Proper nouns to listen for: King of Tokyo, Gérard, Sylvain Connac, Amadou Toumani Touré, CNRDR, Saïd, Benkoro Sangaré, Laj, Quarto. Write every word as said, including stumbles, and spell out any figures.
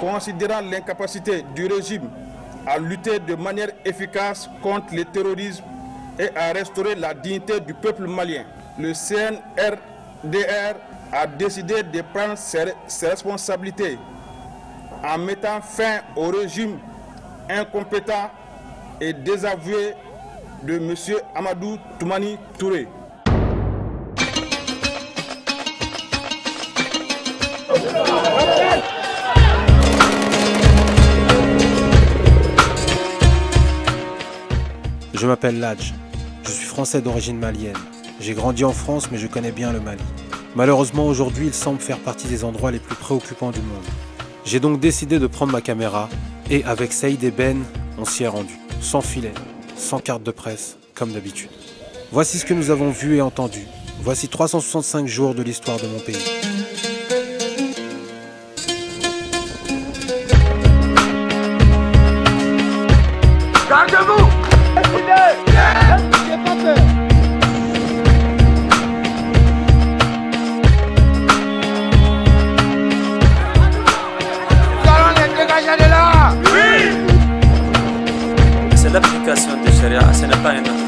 considérant l'incapacité du régime à lutter de manière efficace contre le terrorisme et à restaurer la dignité du peuple malien, le C N R D R a décidé de prendre ses, ses responsabilités en mettant fin au régime incompétent et désavoué de M. Amadou Toumani Touré. Je m'appelle Laj, je suis français d'origine malienne. J'ai grandi en France mais je connais bien le Mali. Malheureusement aujourd'hui il semble faire partie des endroits les plus préoccupants du monde. J'ai donc décidé de prendre ma caméra et avec Saïd et Ben, on s'y est rendu. Sans filet, sans carte de presse, comme d'habitude. Voici ce que nous avons vu et entendu. Voici trois cent soixante-cinq jours de l'histoire de mon pays. L'application de Gérard, ce n'est pas un autre.